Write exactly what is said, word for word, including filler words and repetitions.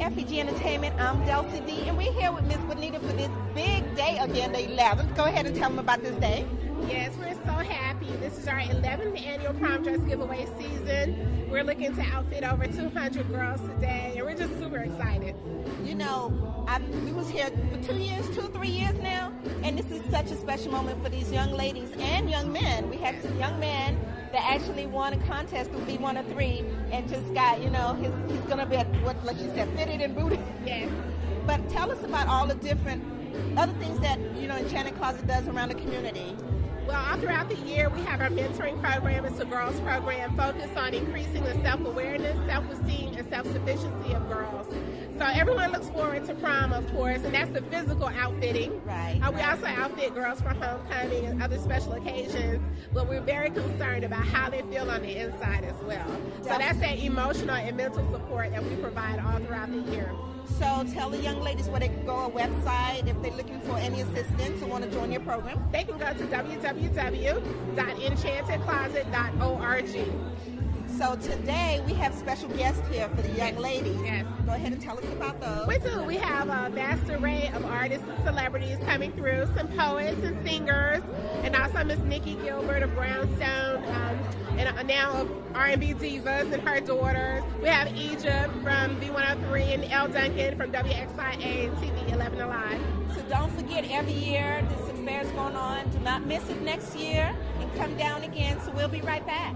F E G Entertainment, I'm Delcy D, and we're here with Miss Bonita for this big day again, the eleventh. Go ahead and tell them about this day. Yes, we're so happy. This is our eleventh annual prom dress giveaway season. We're looking to outfit over two hundred girls today, and we're just super excited. You know, I, we was here for two years, two, three years now, and this is such a special moment for these young ladies and young men. We had some young men that actually won a contest with V one oh three and just got, you know, his, he's going to be, what, like you said, fitted and booted. Yes. But tell us about all the different other things that, you know, Enchanted Closet does around the community. Well, all throughout the year, we have our mentoring program. It's a girls program focused on increasing the self-awareness, self-esteem, and self-sufficiency of girls. So everyone looks forward to prom, of course, and that's the physical outfitting. Right. Uh, we right. also outfit girls for homecoming and other special occasions, but we're very concerned about how they feel on the inside as well. Definitely. So that's that emotional and mental support that we provide all throughout the year. So tell the young ladies where they can go, a website, if they're looking for any assistance or want to join your program. They can go to w w w dot enchanted closet dot org. So today we have special guests here for the young ladies. Yes. Go ahead and tell us about those. We do. We have a vast array of artists and celebrities coming through, some poets and singers, and also Miss Nikki Gilbert of Brownstone, um, and now of R and B Divas and her daughters. We have Egypt from V one oh three and Elle Duncan from W X I A and T V eleven Alive. So don't forget, every year this affair is going on. Do not miss it next year, and come down again. So we'll be right back.